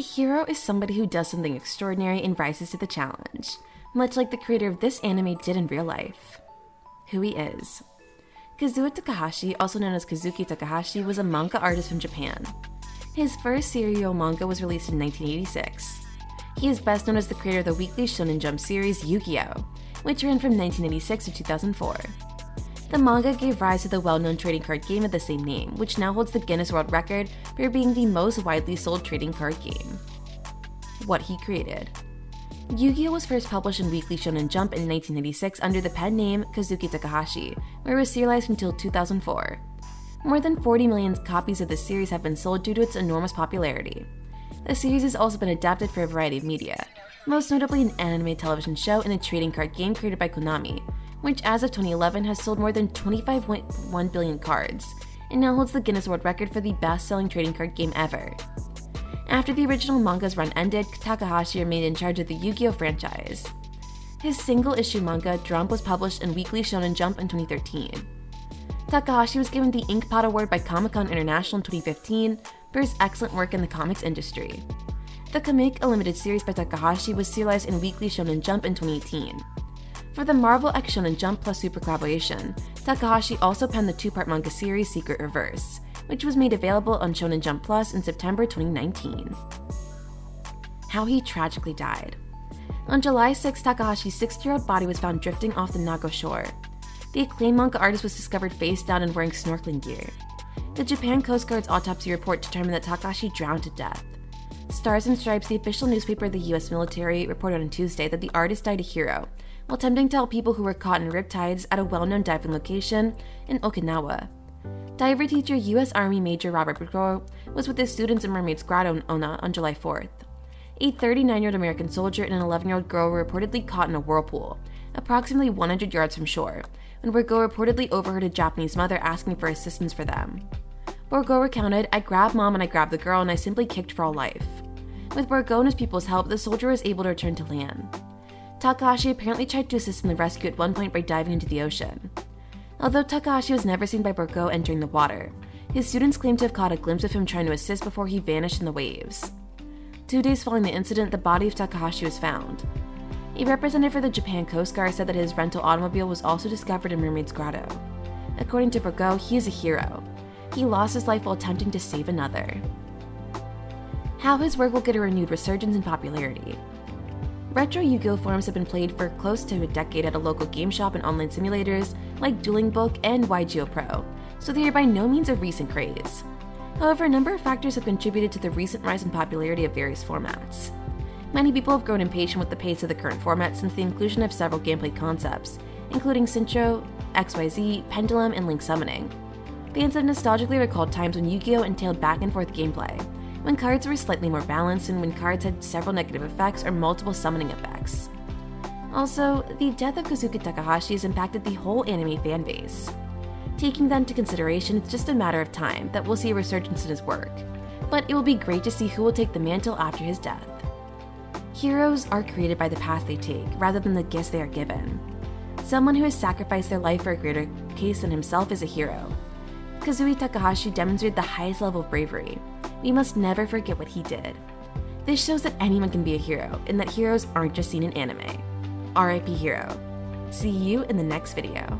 A hero is somebody who does something extraordinary and rises to the challenge, much like the creator of this anime did in real life. Who he is. Kazuo Takahashi, also known as Kazuki Takahashi, was a manga artist from Japan. His first serial manga was released in 1986. He is best known as the creator of the Weekly Shonen Jump series Yu-Gi-Oh!, which ran from 1986 to 2004. The manga gave rise to the well-known trading card game of the same name, which now holds the Guinness World Record for being the most widely sold trading card game. What he created. Yu-Gi-Oh! Was first published in Weekly Shonen Jump in 1986 under the pen name Kazuki Takahashi, where it was serialized until 2004. More than 40 million copies of the series have been sold due to its enormous popularity. The series has also been adapted for a variety of media, most notably an anime television show and a trading card game created by Konami, which as of 2011 has sold more than 25.1 billion cards, and now holds the Guinness World Record for the best-selling trading card game ever. After the original manga's run ended, Takahashi remained in charge of the Yu-Gi-Oh! Franchise. His single-issue manga, Trump, was published in Weekly Shonen Jump in 2013. Takahashi was given the Inkpot Award by Comic-Con International in 2015 for his excellent work in the comics industry. The Kamek, a limited series by Takahashi, was serialized in Weekly Shonen Jump in 2018. For the Marvel x Shonen Jump Plus Super collaboration, Takahashi also penned the two-part manga series Secret Reverse, which was made available on Shonen Jump Plus in September 2019. How he tragically died. On July 6, Takahashi's 60-year-old body was found drifting off the Nago shore. The acclaimed manga artist was discovered face down and wearing snorkeling gear. The Japan Coast Guard's autopsy report determined that Takahashi drowned to death. Stars and Stripes, the official newspaper of the U.S. military, reported on Tuesday that the artist died a hero while attempting to help people who were caught in riptides at a well-known diving location in Okinawa. Diver teacher U.S. Army Major Robert Burgo was with his students in Mermaid's Grotto in Onna on July 4th. A 39-year-old American soldier and an 11-year-old girl were reportedly caught in a whirlpool, approximately 100 yards from shore, when Burgo reportedly overheard a Japanese mother asking for assistance for them. Burgo recounted, "I grabbed mom and I grabbed the girl and I simply kicked for all life." With Burgo and his people's help, the soldier was able to return to land. Takahashi apparently tried to assist in the rescue at one point by diving into the ocean. Although Takahashi was never seen by Burgo entering the water, his students claim to have caught a glimpse of him trying to assist before he vanished in the waves. 2 days following the incident, the body of Takahashi was found. A representative for the Japan Coast Guard said that his rental automobile was also discovered in Mermaid's Grotto. According to Burgo, he is a hero. He lost his life while attempting to save another. How his work will get a renewed resurgence in popularity. Retro Yu-Gi-Oh! Forms have been played for close to a decade at a local game shop and online simulators like Dueling Book and YGO Pro, so they are by no means a recent craze. However, a number of factors have contributed to the recent rise in popularity of various formats. Many people have grown impatient with the pace of the current format since the inclusion of several gameplay concepts, including Sincho, XYZ, Pendulum, and Link Summoning. Fans have nostalgically recalled times when Yu-Gi-Oh! Entailed back-and-forth gameplay, when cards were slightly more balanced and when cards had several negative effects or multiple summoning effects. Also, the death of Kazuki Takahashi has impacted the whole anime fan base. Taking that into consideration, it's just a matter of time that we'll see a resurgence in his work, but it will be great to see who will take the mantle after his death. Heroes are created by the path they take, rather than the gifts they are given. Someone who has sacrificed their life for a greater cause than himself is a hero. Kazuki Takahashi demonstrated the highest level of bravery. We must never forget what he did. This shows that anyone can be a hero, and that heroes aren't just seen in anime. RIP Hero. See you in the next video.